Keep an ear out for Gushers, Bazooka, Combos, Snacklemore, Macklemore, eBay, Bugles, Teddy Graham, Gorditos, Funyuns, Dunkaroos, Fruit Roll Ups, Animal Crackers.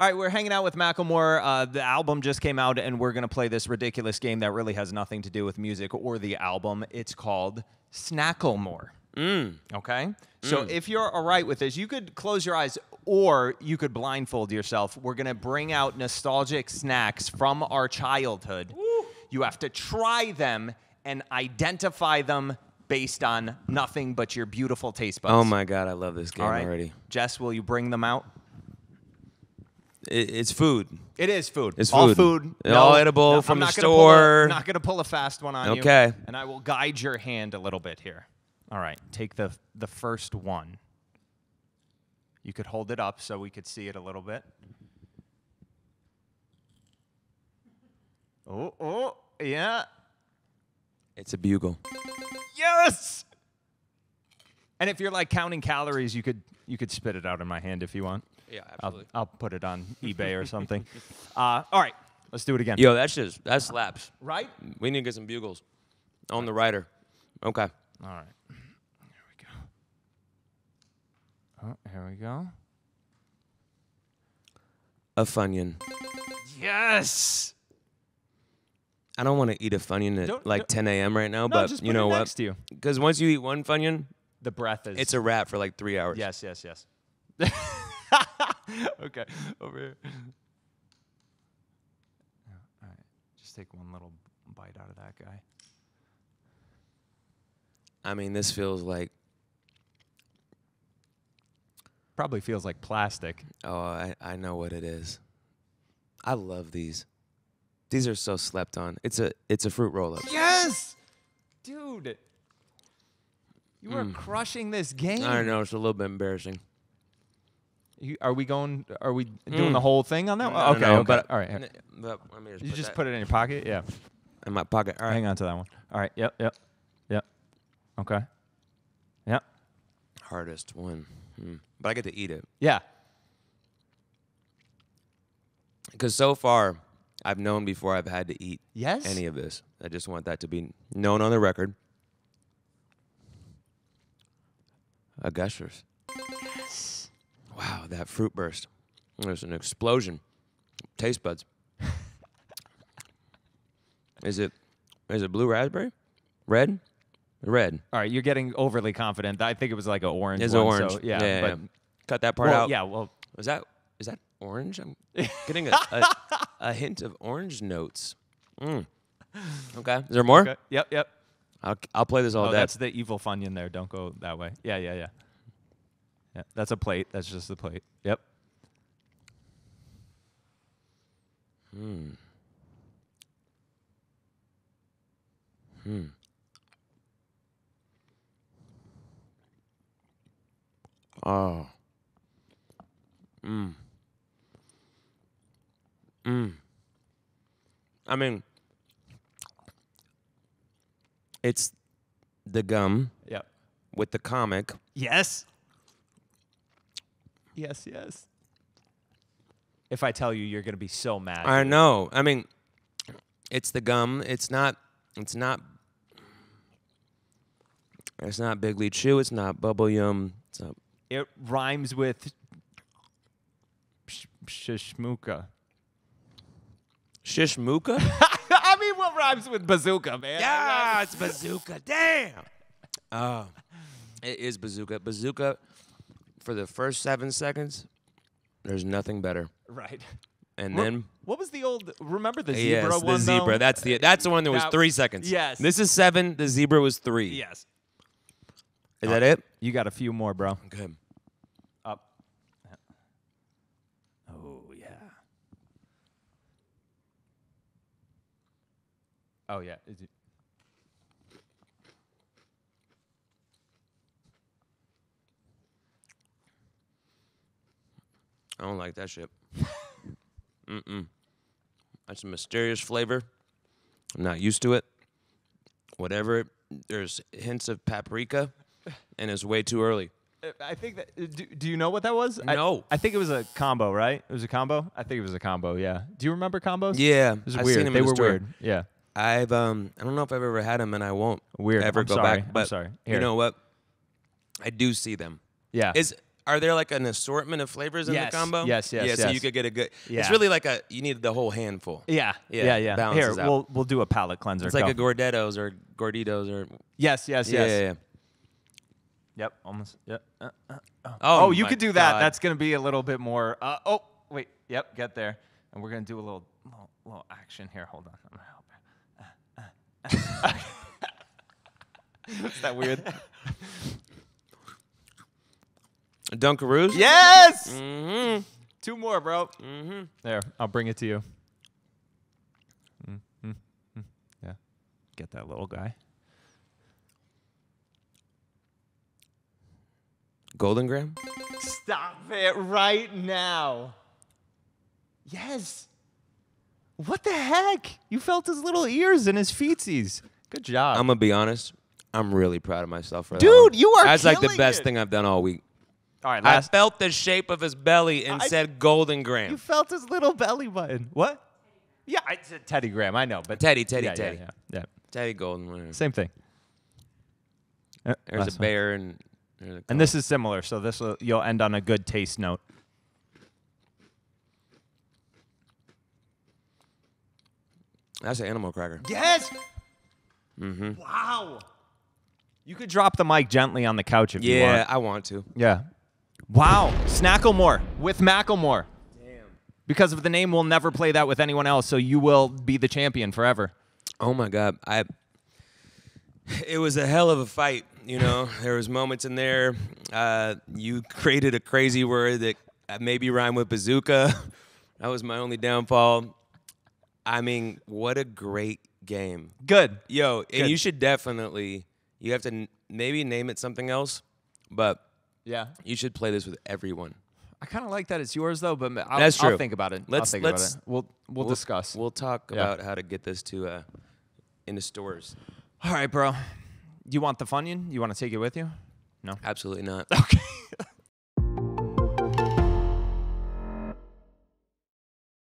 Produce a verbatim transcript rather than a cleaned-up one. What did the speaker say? All right, we're hanging out with Macklemore. Uh, the album just came out, and we're going to play this ridiculous game that really has nothing to do with music or the album. It's called Snacklemore. Mm. Okay? Mm. So if you're all right with this, you could close your eyes, or you could blindfold yourself. We're going to bring out nostalgic snacks from our childhood. Woo. You have to try them and identify them based on nothing but your beautiful taste buds. Oh, my God. I love this game all right. already. Jess, will you bring them out? It's food. It is food. It's food. All food. No, all edible no, from the store. I'm not going to pull a fast one on okay. you. Okay. And I will guide your hand a little bit here. All right. Take the, the first one. You could hold it up so we could see it a little bit. Oh, oh, yeah. It's a bugle. Yes! And if you're, like, counting calories, you could, you could spit it out in my hand if you want. Yeah, absolutely. I'll, I'll put it on eBay or something. Uh, all right, let's do it again. Yo, that's just, that slaps. Right? We need to get some bugles on the rider. Okay. All right. Here we go. Oh, here we go. A Funyun. Yes! I don't want to eat a Funyun at don't, like ten A M right now, no, but just put you know it next what? To you. Because once you eat one Funyun, the breath is. It's a wrap for like three hours. Yes, yes, yes. Okay, over here. All right, just take one little bite out of that guy. I mean, this feels like probably feels like plastic. Oh, I I know what it is. I love these. These are so slept on. It's a it's a fruit roll up. Yes, dude, you mm. are crushing this game. I know it's a little bit embarrassing. You, are we going? Are we doing mm. the whole thing on that? No, okay, no, okay, but all right. Here. But let me just you put just that. Put it in your pocket, yeah. In my pocket. All right, hang on to that one. All right. Yep. Yep. Yep. Okay. Yep. Hardest one, hmm. but I get to eat it. Yeah. Because so far, I've known before I've had to eat yes? any of this. I just want that to be known on the record. A Gushers. Wow, that fruit burst. There's an explosion. Taste buds. Is it is it blue raspberry? Red? Red. All right, you're getting overly confident. I think it was like an orange It's one, orange. So, yeah, yeah, but yeah. Cut that part well, out. Yeah, well. Is that, is that orange? I'm getting a, a, a hint of orange notes. Mm. Okay. Is there more? Okay. Yep, yep. I'll, I'll play this all oh, day. That's the evil Funyun there. Don't go that way. Yeah, yeah, yeah. Yeah, that's a plate. That's just the plate. Yep. Hmm. Hmm. Oh. Mm. Mm. I mean, it's the gum. Yep. With the comic. Yes. Yes, yes. If I tell you, you're gonna be so mad. I know. I mean, it's the gum. It's not. It's not. It's not Big League Chew. It's not Bubble Yum. It's not. It rhymes with shishmuka. Shishmuka? I mean, what rhymes with bazooka, man? Yeah, it's bazooka. Damn. Oh, it is bazooka. Bazooka. For the first seven seconds, there's nothing better. Right. And Re then what was the old? Remember the zebra yes, one? Yes, the zebra. Though? That's the that's the one that, that was three seconds. Yes. This is seven. The zebra was three. Yes. Is oh, that it? You got a few more, bro. Good. Up. Oh yeah. Oh yeah. Is it I don't like that shit. Mm-mm. That's a mysterious flavor. I'm not used to it. Whatever. There's hints of paprika, and it's way too early. I think that... Do, do you know what that was? No. I, I think it was a combo, right? It was a combo? I think it was a combo, yeah. Do you remember combos? Yeah. It was I've weird. Seen them they in were the weird. Yeah. I've, um, I don't know if I've ever had them, and I won't weird. Ever I'm go sorry. Back. But I'm sorry. Here. You know what? I do see them. Yeah. It's... are there like an assortment of flavors in yes. the combo? Yes, yes, yeah, yes. So you could get a good. Yeah. It's really like a you need the whole handful. Yeah, yeah, yeah. yeah. Here, out. we'll we'll do a palate cleanser. It's like Go. a Gordettos or Gorditos or. Yes, yes, yes. Yeah, yeah, yeah. Yep, almost. Yep. Uh, uh, oh, oh you could do that. God. That's gonna be a little bit more. Uh, oh, wait. Yep, get there, and we're gonna do a little little, little action here. Hold on, I'm gonna help you. Uh, uh, uh. Is that weird? Dunkaroos? Yes! Mm-hmm. Two more, bro. Mm-hmm. There, I'll bring it to you. Mm-hmm. Yeah. Get that little guy. Golden Graham? Stop it right now. Yes. What the heck? You felt his little ears and his feetsies. Good job. I'm going to be honest. I'm really proud of myself for that. Dude, you are killing it. That's like the best thing I've done all week. All right, last. I felt the shape of his belly and I, said Golden Graham. You felt his little belly button. What? Yeah, I said Teddy Graham. I know, but Teddy, Teddy, yeah, Teddy, yeah, yeah, yeah. Teddy Golden. Whatever. Same thing. Uh, there's a bear one. and there's a and this is similar. So this will, you'll end on a good taste note. That's an animal cracker. Yes. Mm-hmm. Wow. You could drop the mic gently on the couch if yeah, you want. Yeah, I want to. Yeah. Wow, Snacklemore with Macklemore. Damn. Because of the name, we'll never play that with anyone else, so you will be the champion forever. Oh, my God. I. It was a hell of a fight, you know. There was moments in there. Uh, you created a crazy word that maybe rhymed with bazooka. That was my only downfall. I mean, what a great game. Good. Yo, Good. And you should definitely, you have to n maybe name it something else, but... Yeah, you should play this with everyone. I kind of like that it's yours though, but I'll, That's true. I'll think about it. Let's I'll think let's about it. We'll, we'll we'll discuss. We'll talk yeah. about how to get this to uh, into stores. All right, bro. You want the Funyun? You want to take it with you? No, absolutely not. Okay.